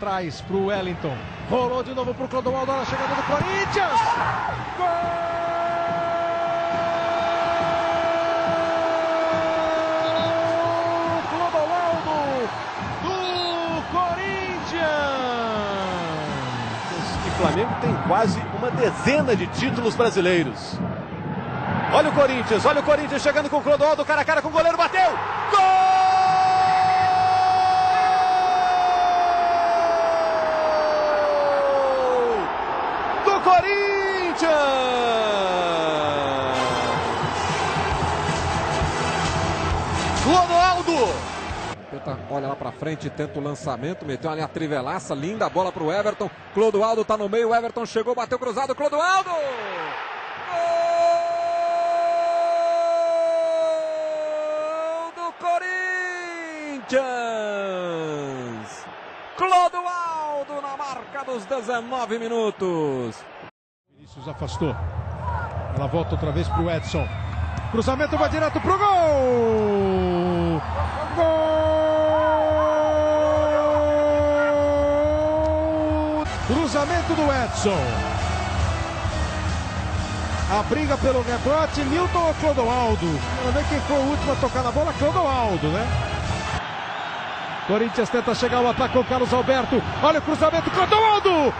Atrás para o Wellington. Rolou de novo para o Clodoaldo. Olha a chegada do Corinthians. Gol! O Flamengo tem quase uma dezena de títulos brasileiros. Olha o Corinthians chegando com o Clodoaldo, cara a cara com o goleiro, bateu! Gol! Do Corinthians! Clodoaldo! Olha lá pra frente, tenta o lançamento, meteu ali a trivelaça, linda a bola pro Everton. Clodoaldo tá no meio, Everton chegou, bateu cruzado, Clodoaldo! Gol do Corinthians! Clodoaldo na marca dos 19 minutos. Vinícius afastou, ela volta outra vez pro Edson. Cruzamento vai direto pro gol! Gol! Cruzamento do Edson. A briga pelo rebote, Newton ou Clodoaldo? Vamos ver quem foi o último a tocar na bola, Clodoaldo, né? Corinthians tenta chegar ao ataque com o Carlos Alberto. Olha o cruzamento, Clodoaldo!